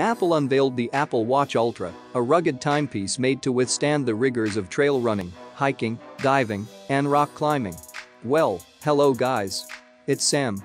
Apple unveiled the Apple Watch Ultra, a rugged timepiece made to withstand the rigors of trail running, hiking, diving, and rock climbing. Well, hello guys. It's Sam.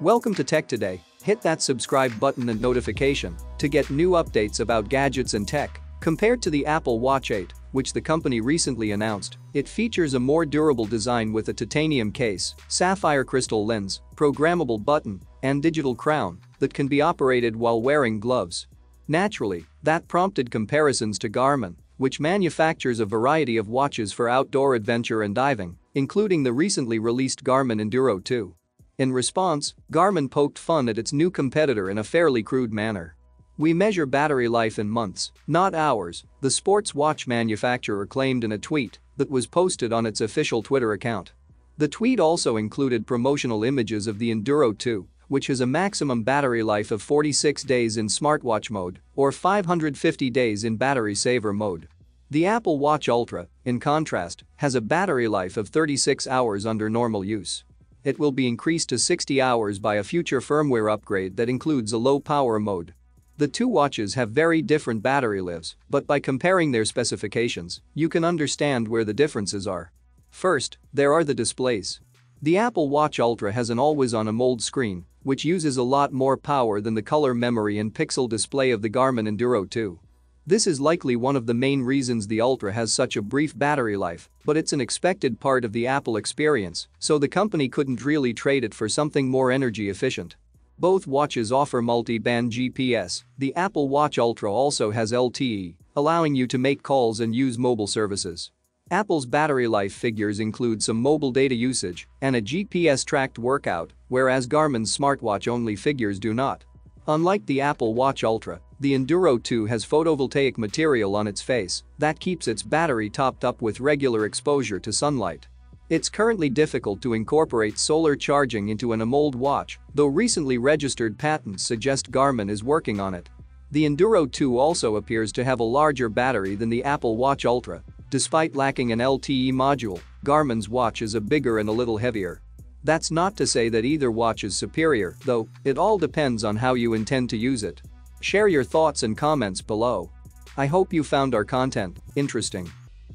Welcome to Tech Today. Hit that subscribe button and notification to get new updates about gadgets and tech. Compared to the Apple Watch 8, which the company recently announced, it features a more durable design with a titanium case, sapphire crystal lens, programmable button, and digital crown that can be operated while wearing gloves. Naturally, that prompted comparisons to Garmin, which manufactures a variety of watches for outdoor adventure and diving, including the recently released Garmin Enduro 2. In response, Garmin poked fun at its new competitor in a fairly crude manner. "We measure battery life in months, not hours," the sports watch manufacturer claimed in a tweet that was posted on its official Twitter account. The tweet also included promotional images of the Enduro 2, which has a maximum battery life of 46 days in smartwatch mode or 550 days in battery saver mode. The Apple Watch Ultra, in contrast, has a battery life of 36 hours under normal use. It will be increased to 60 hours by a future firmware upgrade that includes a low power mode. The two watches have very different battery lives, but by comparing their specifications, you can understand where the differences are. First, there are the displays. The Apple Watch Ultra has an always-on AMOLED screen, which uses a lot more power than the color memory and pixel display of the Garmin Enduro 2. This is likely one of the main reasons the Ultra has such a brief battery life, but it's an expected part of the Apple experience, so the company couldn't really trade it for something more energy efficient. Both watches offer multi-band GPS. The Apple Watch Ultra also has LTE, allowing you to make calls and use mobile services. Apple's battery life figures include some mobile data usage and a GPS-tracked workout, whereas Garmin's smartwatch-only figures do not. Unlike the Apple Watch Ultra, the Enduro 2 has photovoltaic material on its face that keeps its battery topped up with regular exposure to sunlight. It's currently difficult to incorporate solar charging into an AMOLED watch, though recently registered patents suggest Garmin is working on it. The Enduro 2 also appears to have a larger battery than the Apple Watch Ultra. Despite lacking an LTE module, Garmin's watch is a bigger and a little heavier. That's not to say that either watch is superior, though. It all depends on how you intend to use it. Share your thoughts and comments below. I hope you found our content interesting.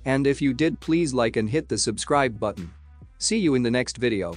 And if you did, please like and hit the subscribe button. See you in the next video.